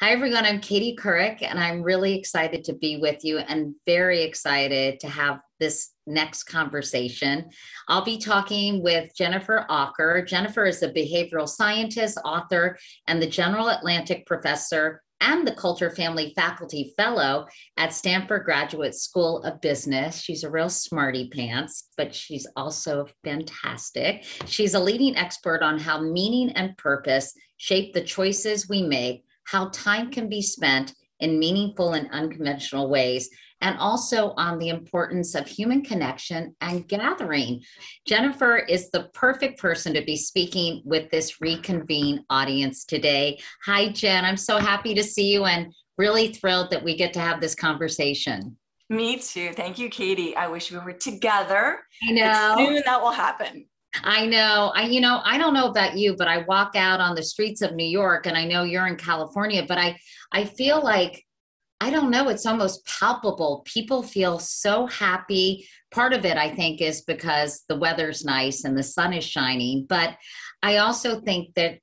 Hi, everyone. I'm Katie Couric, and I'm really excited to be with you and very excited to have this next conversation. I'll be talking with Jennifer Aaker. Jennifer is a behavioral scientist, author, and the General Atlantic professor and the Coulter Family Faculty Fellow at Stanford Graduate School of Business. She's a real smarty pants, but she's also fantastic. She's a leading expert on how meaning and purpose shape the choices we make, how time can be spent in meaningful and unconventional ways, and also on the importance of human connection and gathering. Jennifer is the perfect person to be speaking with this Reconvene audience today. Hi, Jen. I'm so happy to see you and really thrilled that we get to have this conversation. Me too. Thank you, Katie. I wish we were together. I know. It's soon that will happen. I know. I don't know about you, but I walk out on the streets of New York, and I know you're in California, but I feel like, I don't know, it's almost palpable. People feel so happy. Part of it, I think, is because the weather's nice and the sun is shining. But I also think that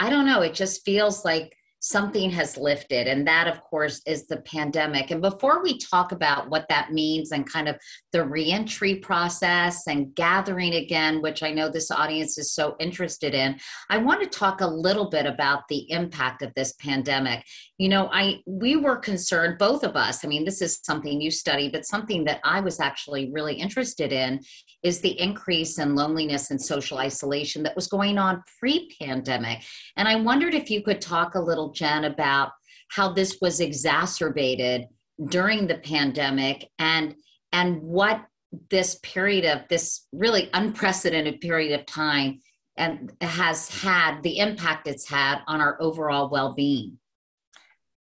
I don't know, it just feels like something has lifted. And that, of course, is the pandemic. And before we talk about what that means and kind of the reentry process and gathering again, which I know this audience is so interested in, I want to talk a little bit about the impact of this pandemic. You know, we were concerned, both of us. I mean, this is something you study, but something that I was actually really interested in is the increase in loneliness and social isolation that was going on pre-pandemic. And I wondered if you could talk a little, Jen, about how this was exacerbated during the pandemic and what this period of this really unprecedented period of time and has had, the impact it's had on our overall well-being.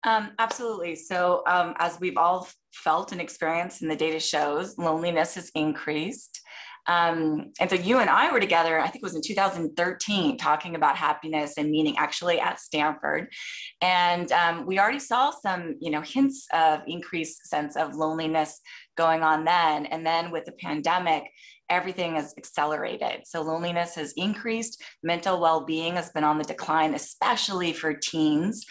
Absolutely. So as we've all felt and experienced, and the data shows, loneliness has increased. And so you and I were together, I think it was in 2013, talking about happiness and meaning, actually at Stanford. And we already saw some, hints of increased sense of loneliness going on then. And then with the pandemic, everything has accelerated. So loneliness has increased. Mental well-being has been on the decline, especially for teens.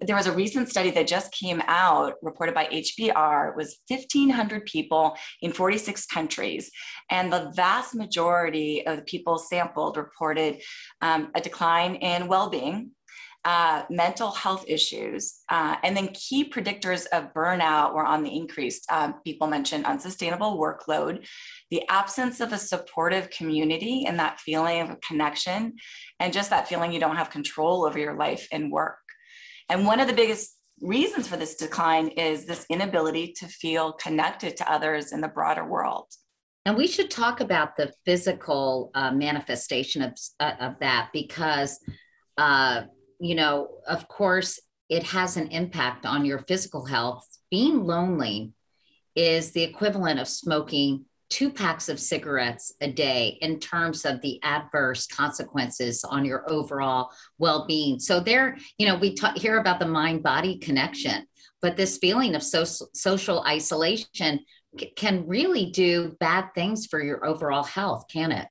There was a recent study that just came out, reported by HBR. It was 1,500 people in 46 countries. And the vast majority of the people sampled reported a decline in well-being, mental health issues, and then key predictors of burnout were on the increase. People mentioned unsustainable workload, the absence of a supportive community and that feeling of connection, and just that feeling you don't have control over your life and work. And one of the biggest reasons for this decline is this inability to feel connected to others in the broader world. And we should talk about the physical manifestation of that because, of course, it has an impact on your physical health. Being lonely is the equivalent of smoking 2 packs of cigarettes a day in terms of the adverse consequences on your overall well-being. So there, we hear about the mind-body connection, but this feeling of social isolation can really do bad things for your overall health, can it?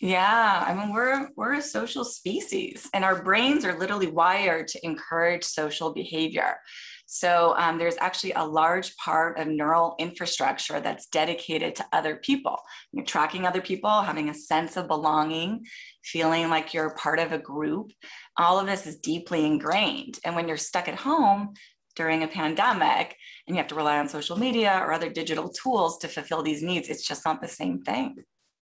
Yeah, I mean, we're a social species, and our brains are literally wired to encourage social behavior. So there's actually a large part of neural infrastructure that's dedicated to other people. You're tracking other people, having a sense of belonging, feeling like you're part of a group. All of this is deeply ingrained. And when you're stuck at home during a pandemic and you have to rely on social media or other digital tools to fulfill these needs, it's just not the same thing.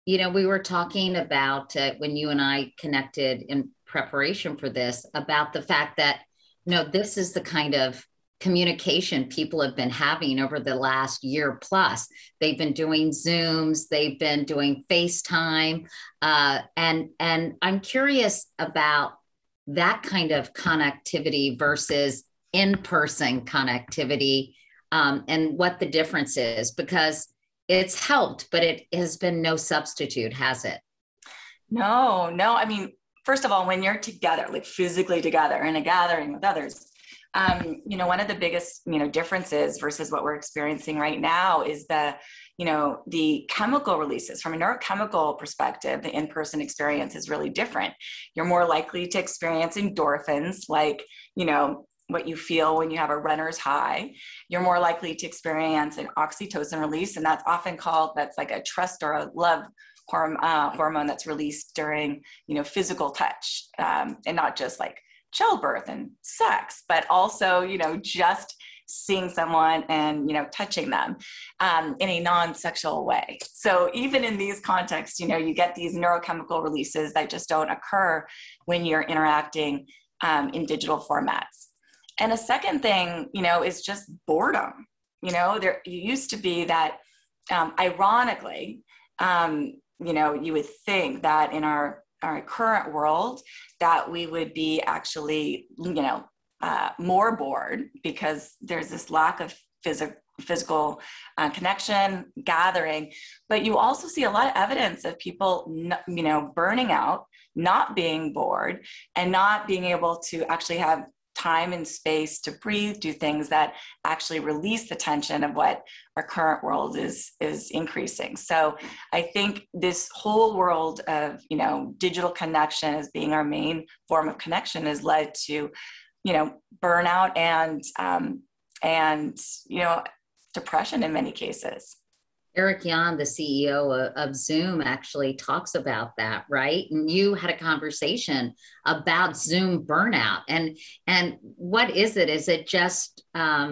You know, we were talking about when you and I connected in preparation for this, about the fact that, this is the kind of communication people have been having over the last year plus. They've been doing Zooms, they've been doing FaceTime. And I'm curious about that kind of connectivity versus in-person connectivity and what the difference is, because it's helped, but it has been no substitute, has it? No. I mean, first of all, when you're together, like physically together in a gathering with others, one of the biggest, differences versus what we're experiencing right now is the, you know, the chemical releases from a neurochemical perspective, the in-person experience is really different. You're more likely to experience endorphins, like, you know, what you feel when you have a runner's high. You're more likely to experience an oxytocin release, and that's often called, that's like a trust or a love hormone that's released during, you know, physical touch, and not just like childbirth and sex, but also, you know, just seeing someone and, you know, touching them in a non-sexual way. So even in these contexts, you know, you get these neurochemical releases that just don't occur when you're interacting in digital formats. And a second thing, you know, is just boredom. You know, there used to be that, ironically, you know, you would think that in our current world that we would be actually, you know, more bored because there's this lack of physical connection, gathering. But you also see a lot of evidence of people, you know, burning out, not being bored, and not being able to actually have time and space to breathe, do things that actually release the tension of what our current world is increasing. So I think this whole world of, you know, digital connection as being our main form of connection has led to, you know, burnout and, you know, depression in many cases. Eric Yuan, the CEO of Zoom, actually talks about that, right? And you had a conversation about Zoom burnout, and what is it? Is it just, you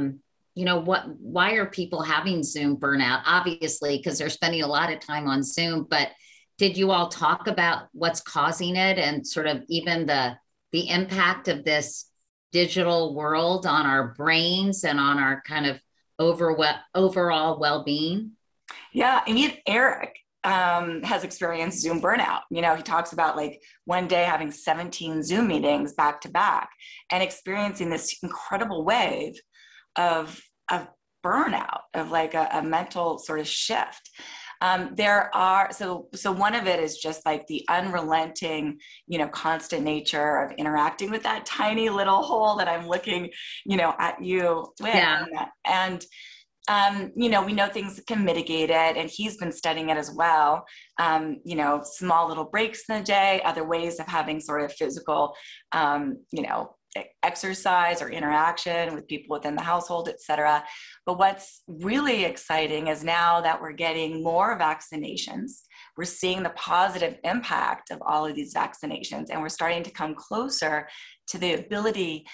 know, why are people having Zoom burnout? Obviously, because they're spending a lot of time on Zoom, but did you all talk about what's causing it and sort of even the impact of this digital world on our brains and on our kind of overall well-being? Yeah, I mean, Eric has experienced Zoom burnout. You know, he talks about like one day having 17 Zoom meetings back to back and experiencing this incredible wave of burnout, of like a mental sort of shift. There are, so one of it is just like the unrelenting, you know, constant nature of interacting with that tiny little hole that I'm looking, you know, at you with. Yeah. And you know, we know things can mitigate it, and he's been studying it as well. You know, small little breaks in the day, other ways of having sort of physical, you know, exercise or interaction with people within the household, et cetera. But what's really exciting is now that we're getting more vaccinations, we're seeing the positive impact of all of these vaccinations, and we're starting to come closer to the ability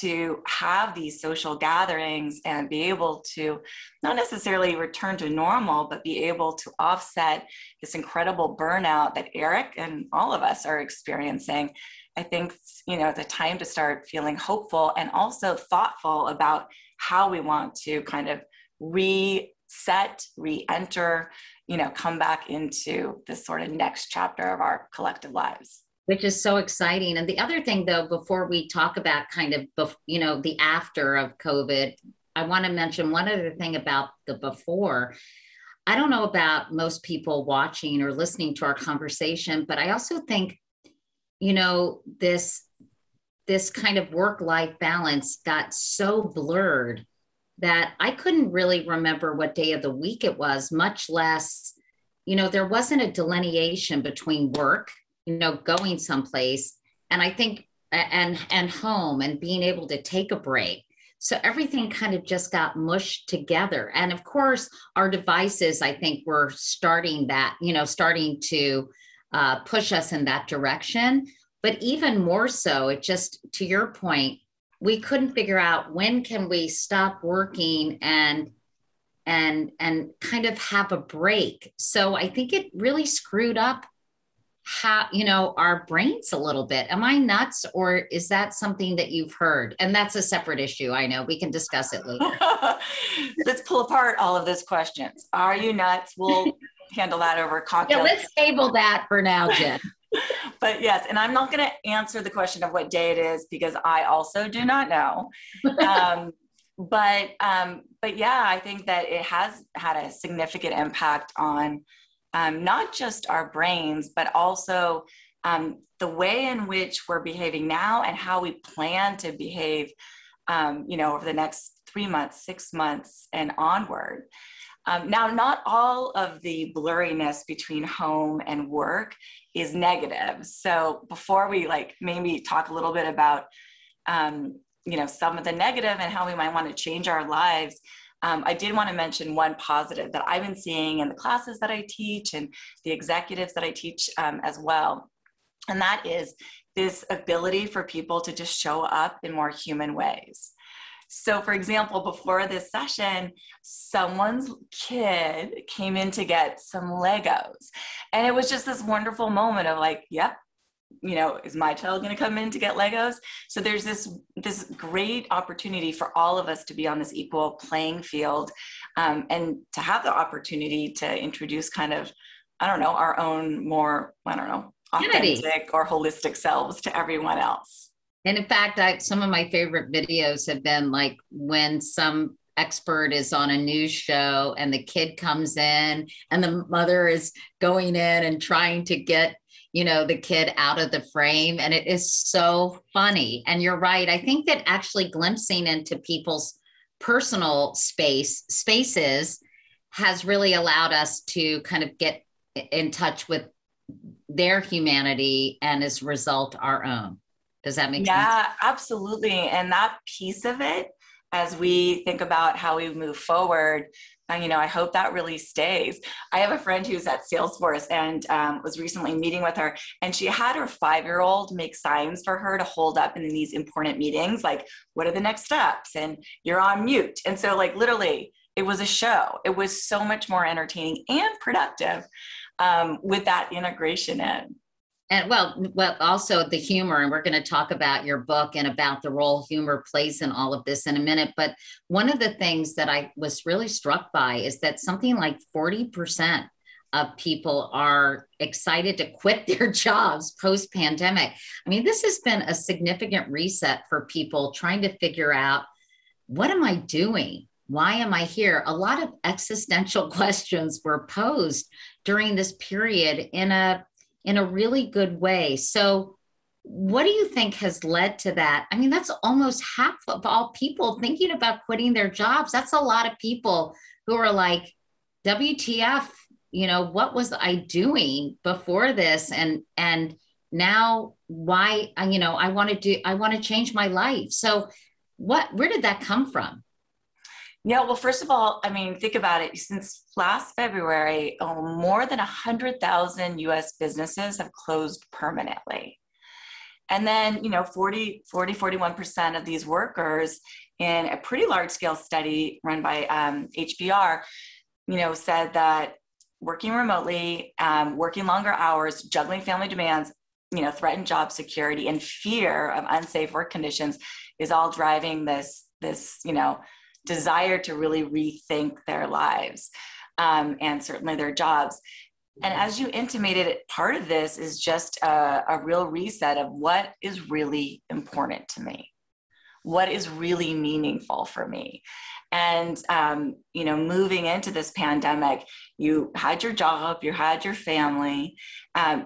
to have these social gatherings and be able to not necessarily return to normal, but be able to offset this incredible burnout that Eric and all of us are experiencing. I think, you know, it's a time to start feeling hopeful and also thoughtful about how we want to kind of reset, re-enter, you know, come back into this sort of next chapter of our collective lives. Which is so exciting. And the other thing, though, before we talk about kind of, you know, the after of COVID, I want to mention one other thing about the before. I don't know about most people watching or listening to our conversation, but I also think, you know, this kind of work-life balance got so blurred that I couldn't really remember what day of the week it was, much less, you know, there wasn't a delineation between work, you know, going someplace, and I think, and home, and being able to take a break. So everything kind of just got mushed together. And of course, our devices, I think, were starting that, you know, starting to push us in that direction. But even more so, it just, to your point, we couldn't figure out when can we stop working and kind of have a break. So I think it really screwed up how, you know, our brains a little bit. Am I nuts, or is that something that you've heard? And that's a separate issue. I know we can discuss it later. Let's pull apart all of those questions. Are you nuts? We'll handle that over cocktail. Yeah, let's table that for now, Jen. But yes, and I'm not going to answer the question of what day it is because I also do not know. But yeah, I think that it has had a significant impact on not just our brains, but also the way in which we're behaving now and how we plan to behave, you know, over the next 3 months, 6 months, and onward. Now, not all of the blurriness between home and work is negative. So before we maybe talk a little bit about, you know, some of the negative and how we might want to change our lives, I did want to mention one positive that I've been seeing in the classes that I teach and the executives that I teach as well. And that is this ability for people to just show up in more human ways. So for example, before this session, someone's kid came in to get some Legos. And it was just this wonderful moment of yep, you know, is my child going to come in to get Legos? So there's this great opportunity for all of us to be on this equal playing field and to have the opportunity to introduce kind of, our own more, authentic or holistic selves to everyone else. And in fact, some of my favorite videos have been when some expert is on a news show and the kid comes in and the mother is going in and trying to get, you know, the kid out of the frame. And it is so funny. And you're right. I think that actually glimpsing into people's personal spaces has really allowed us to kind of get in touch with their humanity and as a result, our own. Does that make sense? Yeah, absolutely. And that piece of it, as we think about how we move forward, you know, I hope that really stays. I have a friend who's at Salesforce and was recently meeting with her, and she had her 5-year-old make signs for her to hold up in these important meetings, what are the next steps? And you're on mute. And so literally it was a show. It was so much more entertaining and productive with that integration in. And well, also the humor, and we're going to talk about your book and about the role humor plays in all of this in a minute. But one of the things that I was really struck by is that something like 40% of people are excited to quit their jobs post-pandemic. I mean, this has been a significant reset for people trying to figure out, what am I doing? Why am I here? A lot of existential questions were posed during this period in a really good way. So what do you think has led to that? I mean, that's almost half of all people thinking about quitting their jobs. That's a lot of people who are like, WTF, you know, what was I doing before this? And now why, you know, I want to change my life. So where did that come from? Yeah, well, first of all, I mean, think about it. Since last February, more than 100,000 U.S. businesses have closed permanently. And then, you know, 41% of these workers in a pretty large scale study run by HBR, you know, said that working remotely, working longer hours, juggling family demands, you know, threatened job security and fear of unsafe work conditions is all driving this, you know, desire to really rethink their lives and certainly their jobs. And as you intimated, part of this is just a real reset of what is really important to me, what is really meaningful for me. And, you know, moving into this pandemic, you had your job, you had your family,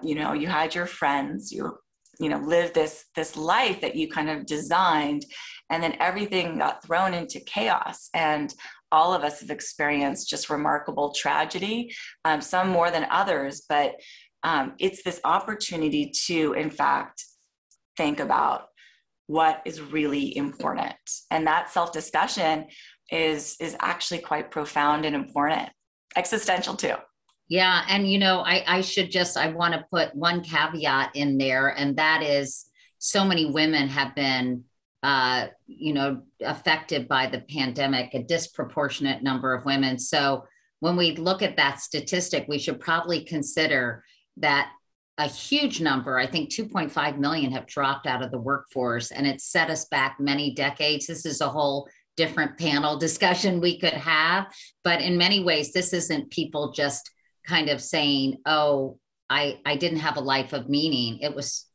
you know, you had your friends, you know, live this life that you kind of designed, and then everything got thrown into chaos. And all of us have experienced just remarkable tragedy, some more than others, but it's this opportunity to, in fact, think about what is really important. And that self-discussion is actually quite profound and important, existential too. Yeah. And, you know, I want to put one caveat in there. And that is so many women have been, you know, affected by the pandemic, a disproportionate number of women. So when we look at that statistic, we should probably consider that a huge number, I think 2.5 million have dropped out of the workforce, and it set us back many decades. This is a whole different panel discussion we could have. But in many ways, this isn't people just kind of saying, oh, I didn't have a life of meaning. It was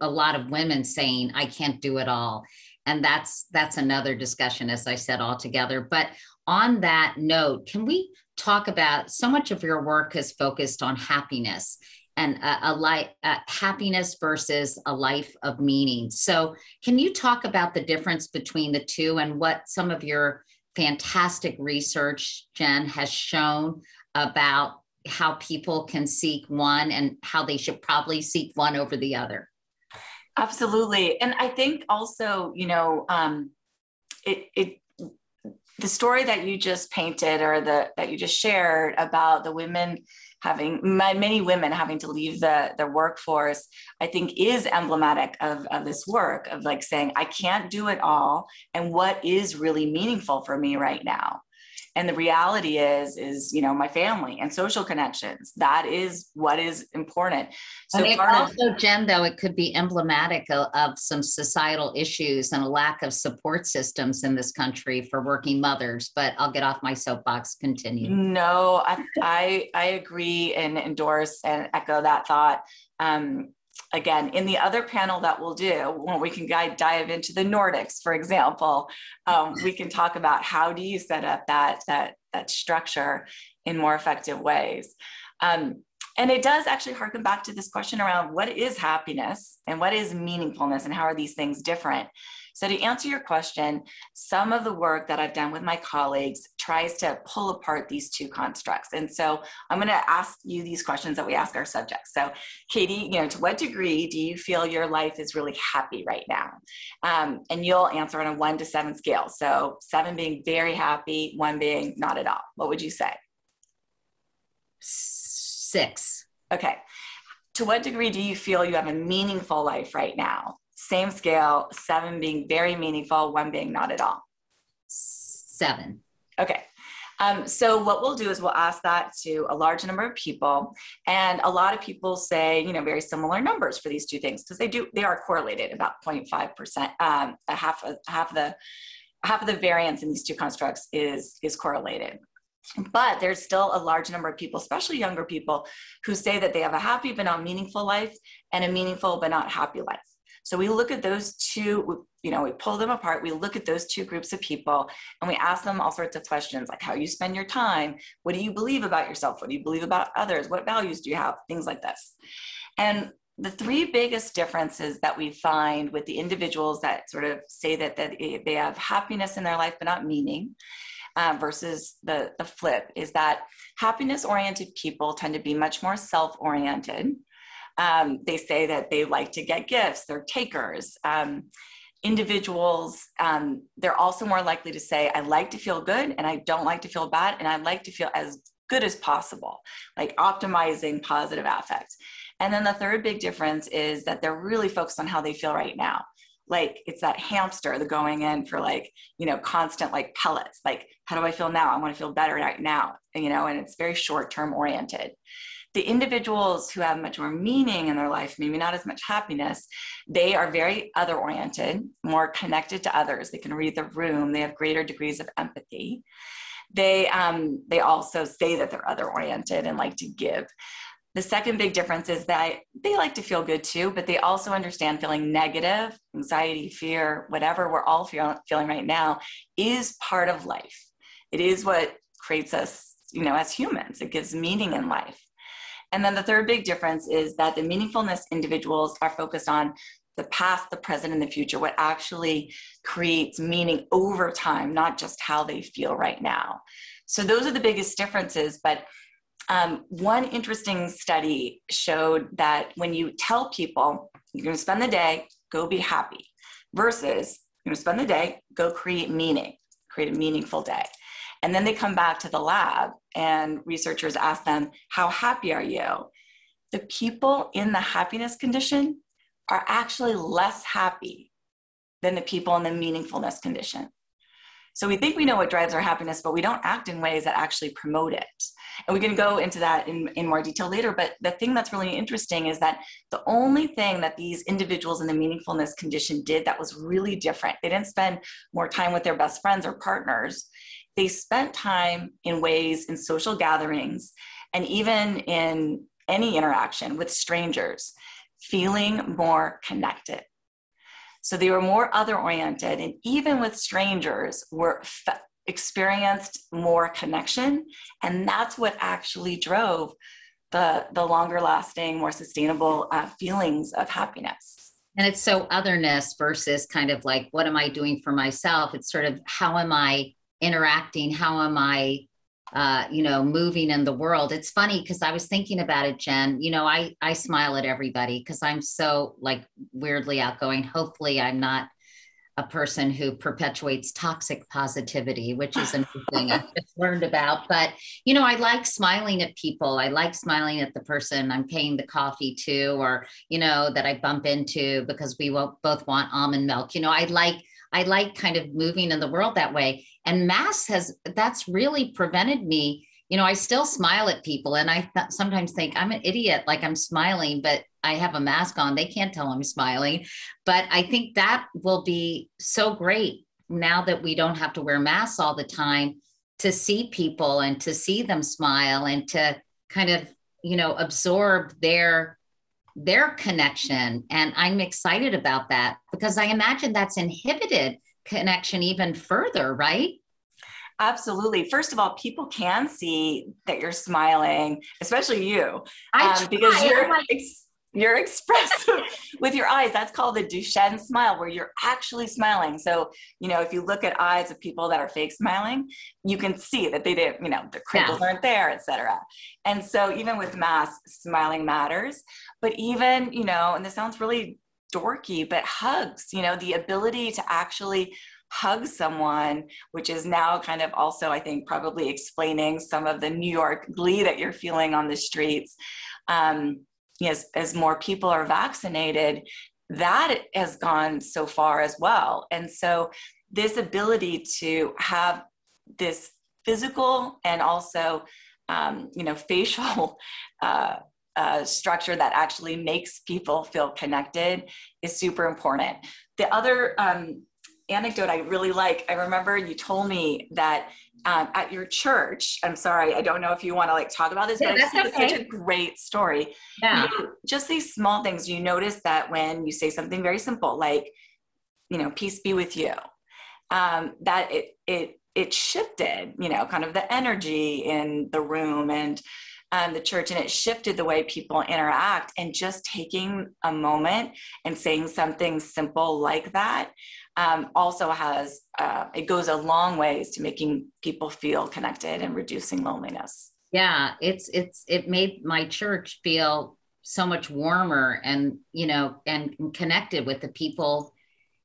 a lot of women saying, I can't do it all. And that's another discussion, as I said, altogether. But on that note, can we talk about, so much of your work is focused on happiness and happiness versus a life of meaning. So can you talk about the difference between the two and what some of your fantastic research, Jen, has shown about how people can seek one and how they should probably seek one over the other. Absolutely. And I think also, you know, the story that you just painted, or that you just shared about the women having, many women having to leave the workforce, I think is emblematic of this work of like saying, I can't do it all. And what is really meaningful for me right now? And the reality is, you know, my family and social connections, that is what is important. So and also, Jen, though, it could be emblematic of some societal issues and a lack of support systems in this country for working mothers, but I'll get off my soapbox, continue. No, I agree and endorse and echo that thought. Again, in the other panel that we'll do, when we can dive into the Nordics, for example, we can talk about how do you set up that structure in more effective ways. And it does actually harken back to this question around what is happiness and what is meaningfulness and how are these things different? So to answer your question, some of the work that I've done with my colleagues tries to pull apart these two constructs. And so I'm going to ask you these questions that we ask our subjects. So Katie, you know, to what degree do you feel your life is really happy right now? And you'll answer on a 1 to 7 scale. So 7 being very happy, 1 being not at all. What would you say? 6. Okay. To what degree do you feel you have a meaningful life right now? Same scale, 7 being very meaningful, 1 being not at all. 7. Okay. So what we'll do is we'll ask that to a large number of people. And a lot of people say, you know, very similar numbers for these two things because they are correlated about 0.5%, half of the variance in these two constructs is correlated. But there's still a large number of people, especially younger people, who say that they have a happy but not meaningful life and a meaningful but not happy life. So we look at those two, you know, we pull them apart, we look at those two groups of people and we ask them all sorts of questions like how you spend your time, what do you believe about yourself, what do you believe about others, what values do you have, things like this. And the 3 biggest differences that we find with the individuals that sort of say that they have happiness in their life but not meaning versus the flip is that happiness-oriented people tend to be much more self-oriented. They say that they like to get gifts, they're takers. Individuals, they're also more likely to say, I like to feel good and I don't like to feel bad and I like to feel as good as possible, like optimizing positive affect. And then the 3rd big difference is that they're really focused on how they feel right now. Like it's that hamster, the going in for like, you know, constant like pellets, like how do I feel now? I want to feel better right now, you know, and it's very short-term oriented. The individuals who have much more meaning in their life, maybe not as much happiness, they are very other-oriented, more connected to others. They can read the room. They have greater degrees of empathy. They also say that they're other-oriented and like to give. The 2nd big difference is that they like to feel good too, but they also understand feeling negative, anxiety, fear, whatever we're all feeling right now is part of life. It is what creates us, you know, as humans. It gives meaning in life. And then the 3rd big difference is that the meaningfulness individuals are focused on the past, the present, and the future, what actually creates meaning over time, not just how they feel right now. So those are the biggest differences. But one interesting study showed that when you tell people, you're going to spend the day, go be happy, versus you're going to spend the day, go create meaning, create a meaningful day. And then they come back to the lab and researchers ask them, how happy are you? The people in the happiness condition are actually less happy than the people in the meaningfulness condition. So we think we know what drives our happiness, but we don't act in ways that actually promote it. And we can go into that in more detail later. But the thing that's really interesting is that the only thing that these individuals in the meaningfulness condition did that was really different, they didn't spend more time with their best friends or partners. They spent time in ways in social gatherings and even in any interaction with strangers, feeling more connected. So they were more other-oriented and even with strangers were experienced more connection. And that's what actually drove the longer lasting, more sustainable feelings of happiness. And it's so otherness versus kind of like, what am I doing for myself? It's sort of how am I interacting? How am I, moving in the world? It's funny because I was thinking about it, Jen, I smile at everybody because I'm so weirdly outgoing. Hopefully I'm not a person who perpetuates toxic positivity, which is another thing I've just learned about. But, I like smiling at people. I like smiling at the person I'm paying the coffee to, or, that I bump into because we both want almond milk. I like kind of moving in the world that way. And masks that's really prevented me. I still smile at people, and I sometimes think I'm an idiot, I'm smiling, but I have a mask on. They can't tell I'm smiling. But I think that will be so great now that we don't have to wear masks all the time, to see people and to see them smile and to kind of, absorb their connection. And I'm excited about that because I imagine that's inhibited connection even further, right? Absolutely. First of all, people can see that you're smiling, especially you, because you're expressive with your eyes. That's called the Duchenne smile, where you're actually smiling. So, if you look at eyes of people that are fake smiling, you can see that they didn't, the crinkles aren't there, etc. And so even with masks, smiling matters. But even, and this sounds really dorky, but hugs, the ability to actually hug someone, which is now kind of also, I think, probably explaining some of the New York glee that you're feeling on the streets. As more people are vaccinated, that has gone so far as well. And so this ability to have this physical and also, facial structure that actually makes people feel connected is super important. The other anecdote I really like, I remember you told me that at your church, I'm sorry, I don't know if you want to talk about this, but I think it's such a great story. Yeah. Just these small things, you notice that when you say something very simple, peace be with you, that it shifted, kind of the energy in the room and the church, and it shifted the way people interact. And just taking a moment and saying something simple like that also has, it goes a long ways to making people feel connected and reducing loneliness. Yeah, it made my church feel so much warmer and, and connected with the people.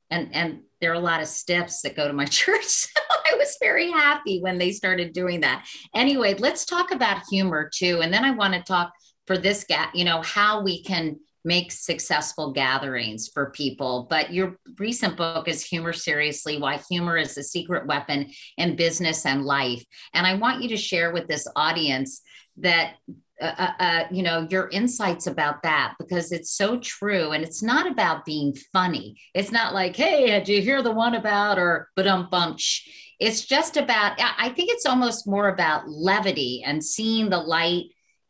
And there are a lot of stiffs that go to my church. So I was very happy when they started doing that. Anyway, let's talk about humor too. And then I want to talk for this gap, how we can make successful gatherings for people. But your recent book is Humor Seriously, Why Humor is the Secret Weapon in Business and Life. And I want you to share with this audience that, your insights about that, because it's so true. And it's not about being funny. It's not like, hey, did you hear the one about, or ba-dum-bumch. It's just about, I think it's almost more about levity and seeing the light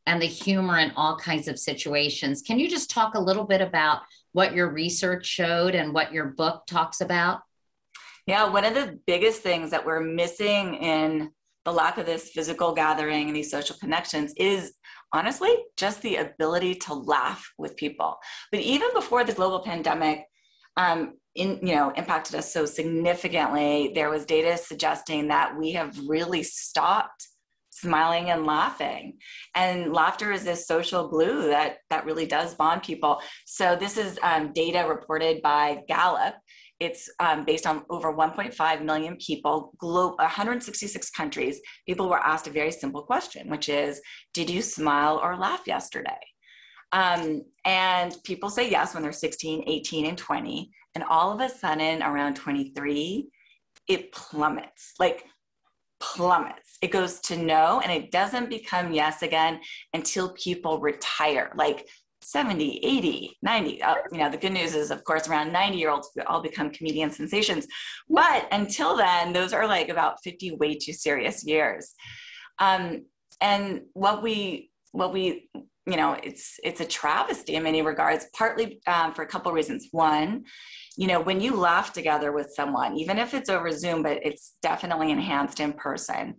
and the humor in all kinds of situations. Can you just talk a little bit about what your research showed and what your book talks about? Yeah, one of the biggest things that we're missing in the lack of this physical gathering and these social connections is honestly just the ability to laugh with people. But even before the global pandemic impacted us so significantly, there was data suggesting that we have really stopped smiling and laughing. And laughter is this social glue that really does bond people. So this is data reported by Gallup. It's based on over 1.5 million people, 166 countries. People were asked a very simple question, which is, did you smile or laugh yesterday? And people say yes when they're 16, 18, and 20. And all of a sudden around 23, it plummets. Plummets. It goes to no, and it doesn't become yes again until people retire, 70, 80, 90. The good news is, of course, around 90-year-olds all become comedian sensations. But until then, those are about 50 way too serious years. And what we it's a travesty in many regards, partly for a couple reasons. One, when you laugh together with someone, even if it's over Zoom, but it's definitely enhanced in person,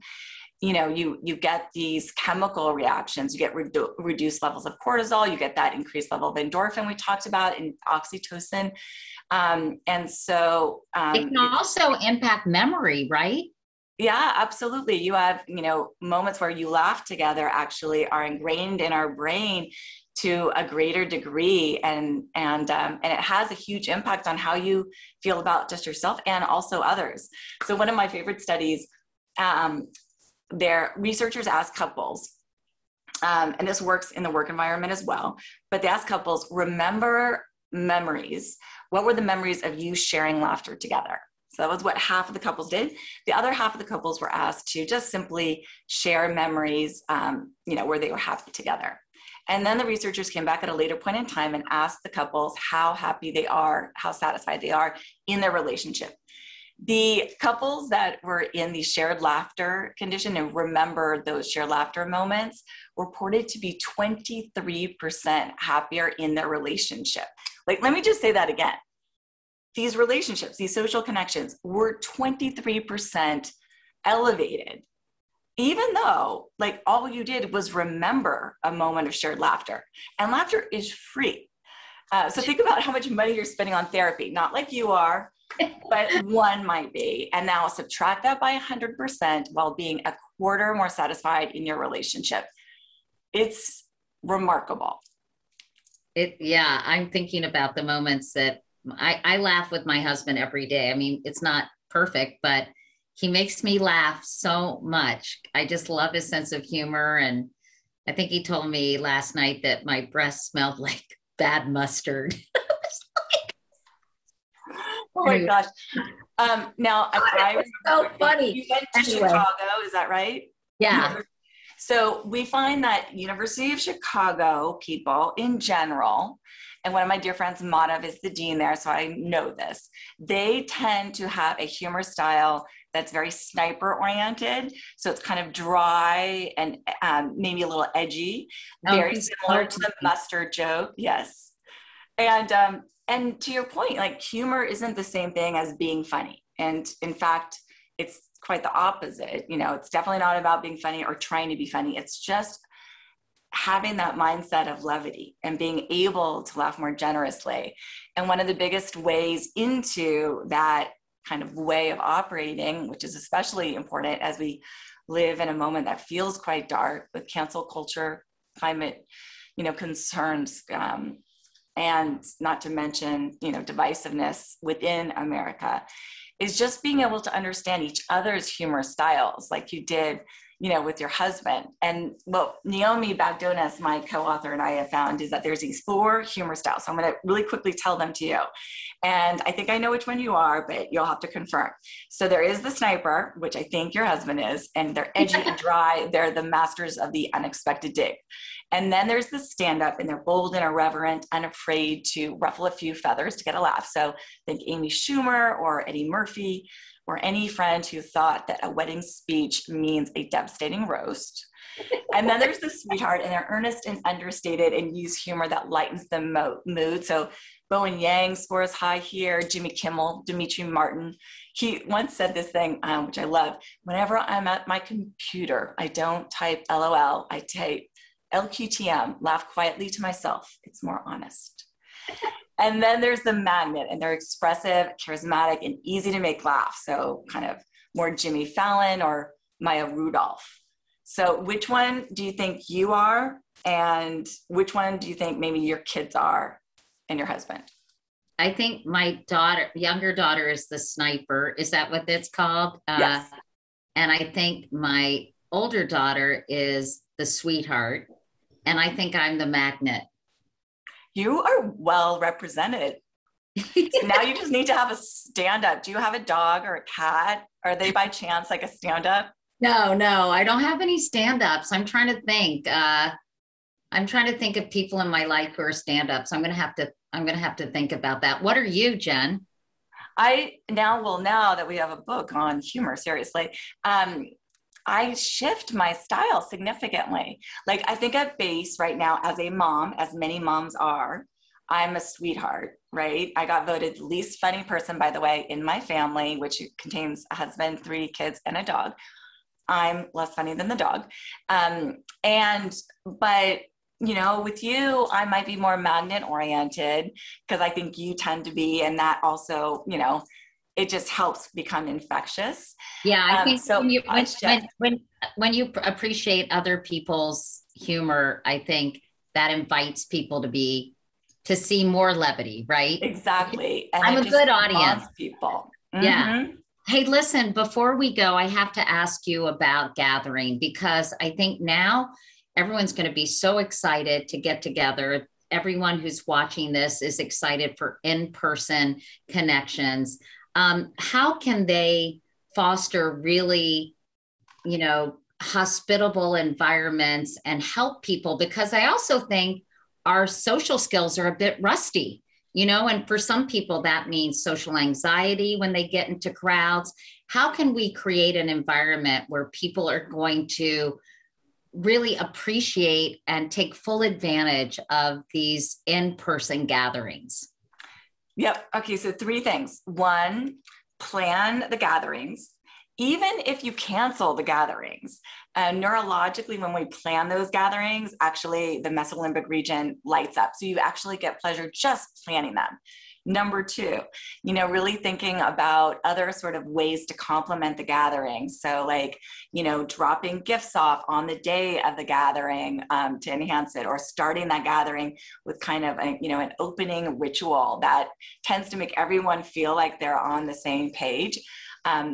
you get these chemical reactions, you get reduced levels of cortisol, you get that increased level of endorphin we talked about, and oxytocin. And so it can also impact memory, right? Yeah, absolutely. You have, you know, moments where you laugh together actually are ingrained in our brain to a greater degree, and it has a huge impact on how you feel about just yourself and also others. So one of my favorite studies, their researchers asked couples, and this works in the work environment as well, but they asked couples, remember memories. What were the memories of you sharing laughter together? So that was what half of the couples did. The other half of the couples were asked to just simply share memories, you know, where they were happy together. And then the researchers came back at a later point in time and asked the couples how happy they are, how satisfied they are in their relationship. The couples that were in the shared laughter condition and remembered those shared laughter moments reported to be 23% happier in their relationship. Like, let me just say that again. These relationships, these social connections were 23% elevated, even though like all you did was remember a moment of shared laughter, and laughter is free. So think about how much money you're spending on therapy, not like you are, but one might be, and now subtract that by 100% while being a quarter more satisfied in your relationship. It's remarkable. Yeah, I'm thinking about the moments that I laugh with my husband every day. I mean, it's not perfect, but he makes me laugh so much. I just love his sense of humor. And I think he told me last night that my breath smelled like bad mustard. Oh my gosh. Now, I so funny. You went to Chicago, is that right? Yeah. So we find that University of Chicago people in general, and one of my dear friends, Madhav, is the dean there, so I know this. They tend to have a humor style that's very sniper-oriented, so it's kind of dry and maybe a little edgy, very similar to the mustard joke, yes. And to your point, like, humor isn't the same thing as being funny, and in fact, it's quite the opposite. You know, it's definitely not about being funny or trying to be funny. It's just having that mindset of levity and being able to laugh more generously. And one of the biggest ways into that kind of way of operating, which is especially important as we live in a moment that feels quite dark with cancel culture, climate, you know, concerns, and not to mention, you know, divisiveness within America, is just being able to understand each other's humor styles, like you did, you know, with your husband. And what Naomi Bagdonas, my co-author, and I have found is that there's these four humor styles. So I'm going to really quickly tell them to you. And I think I know which one you are, but you'll have to confirm. So there is the sniper, which I think your husband is, and they're edgy and dry. They're the masters of the unexpected dig. And then there's the stand-up, and they're bold and irreverent, unafraid to ruffle a few feathers to get a laugh. So think Amy Schumer or Eddie Murphy, or any friend who thought that a wedding speech means a devastating roast. And then there's the sweetheart, and they're earnest and understated and use humor that lightens the mood. So Bowen Yang scores high here, Jimmy Kimmel, Demetri Martin. He once said this thing, which I love: whenever I'm at my computer, I don't type LOL, I type LQTM, laugh quietly to myself. It's more honest. And then there's the magnet, and they're expressive, charismatic, and easy to make laugh. So kind of more Jimmy Fallon or Maya Rudolph. So which one do you think you are? And which one do you think maybe your kids are and your husband? I think my daughter, younger daughter, is the sniper. Is that what it's called? Yes. And I think my older daughter is the sweetheart. And I think I'm the magnet. You are well represented. So now you just need to have a stand-up. Do you have a dog or a cat? Are they by chance like a stand-up? No, I don't have any stand-ups. I'm trying to think. I'm trying to think of people in my life who are stand-ups. I'm gonna have to think about that. What are you, Jen? I now that we have a book on humor, seriously. I shift my style significantly. Like, I think at base right now, as a mom, as many moms are, I'm a sweetheart, right? I got voted least funny person, by the way, in my family, which contains a husband, 3 kids, and a dog. I'm less funny than the dog. But you know, with you, I might be more magnet oriented because I think you tend to be, and that also, you know, it just helps become infectious. Yeah, I think so when you appreciate other people's humor, I think that invites people to see more levity, right? Exactly. And I'm a good audience. People. Mm-hmm. Yeah. Hey, listen, before we go, I have to ask you about gathering, because I think now everyone's going to be so excited to get together. Everyone who's watching this is excited for in-person connections. How can they foster really, hospitable environments and help people? Because I also think our social skills are a bit rusty, and for some people that means social anxiety when they get into crowds. How can we create an environment where people are going to really appreciate and take full advantage of these in-person gatherings? Yep. Okay. So three things. One, plan the gatherings. Even if you cancel the gatherings, neurologically, when we plan those gatherings, actually the mesolimbic region lights up. So you actually get pleasure just planning them. Number two, really thinking about other sort of ways to complement the gathering. So dropping gifts off on the day of the gathering to enhance it, or starting that gathering with kind of an opening ritual that tends to make everyone feel like they're on the same page.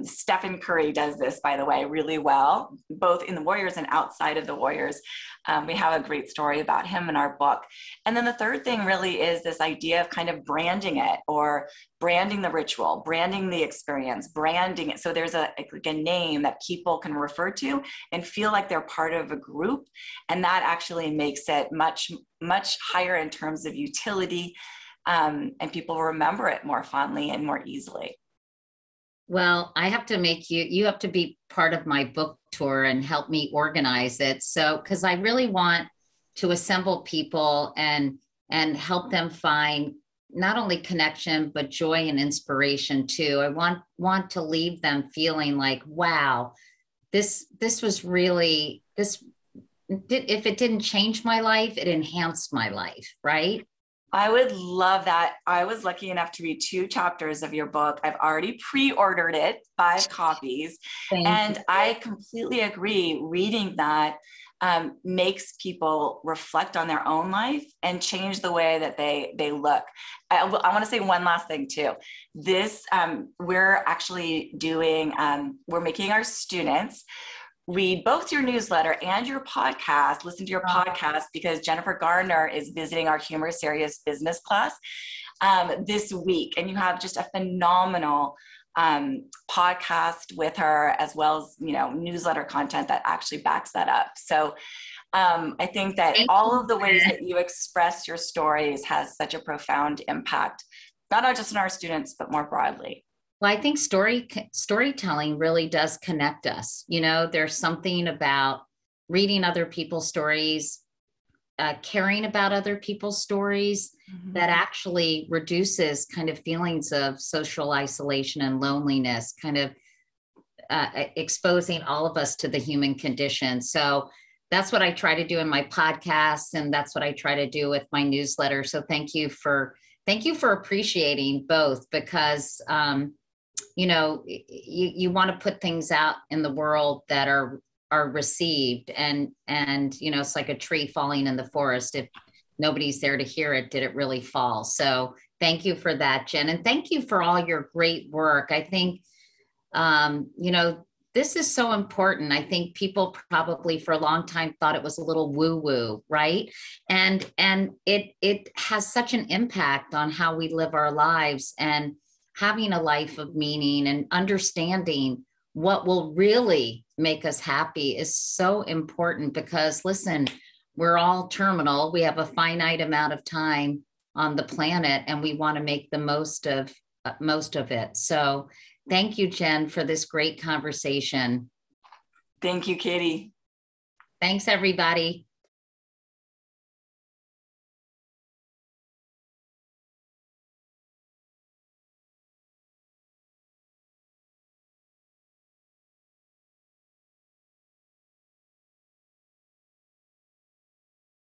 Stephen Curry does this, by the way, really well, both in the Warriors and outside of the Warriors. We have a great story about him in our book. And then the third thing really is this idea of kind of branding it, or branding the ritual, branding the experience, branding it. So there's a name that people can refer to and feel like they're part of a group. And that actually makes it much, much higher in terms of utility, and people remember it more fondly and more easily. Well, I have to make you have to be part of my book tour and help me organize it. So, because I really want to assemble people and help them find not only connection, but joy and inspiration too. I want to leave them feeling like, wow, this was really, if it didn't change my life, it enhanced my life, right? I would love that. I was lucky enough to read 2 chapters of your book. I've already pre-ordered it, 5 copies. Thank you. I completely agree. Reading that makes people reflect on their own life and change the way that they look. I want to say one last thing too. This, we're actually doing, we're making our students read both your newsletter and your podcast, listen to your podcast, because Jennifer Garner is visiting our Humor Serious Business class this week. And you have just a phenomenal podcast with her, as well as, newsletter content that actually backs that up. So I think that all of the ways that you express your stories has such a profound impact, not just on our students, but more broadly. Well, I think storytelling really does connect us. There's something about reading other people's stories, caring about other people's stories, mm-hmm. that actually reduces kind of feelings of social isolation and loneliness, kind of exposing all of us to the human condition. So that's what I try to do in my podcasts, and that's what I try to do with my newsletter. So thank you for appreciating both, because you want to put things out in the world that are received, and it's like a tree falling in the forest. If nobody's there to hear it, did it really fall? So thank you for that, Jen. And thank you for all your great work. I think, this is so important. I think people probably for a long time thought it was a little woo-woo, right? And it has such an impact on how we live our lives, and having a life of meaning and understanding what will really make us happy is so important, because listen, we're all terminal. We have a finite amount of time on the planet, and we want to make the most of it. So thank you, Jen, for this great conversation. Thank you, Katie. Thanks, everybody.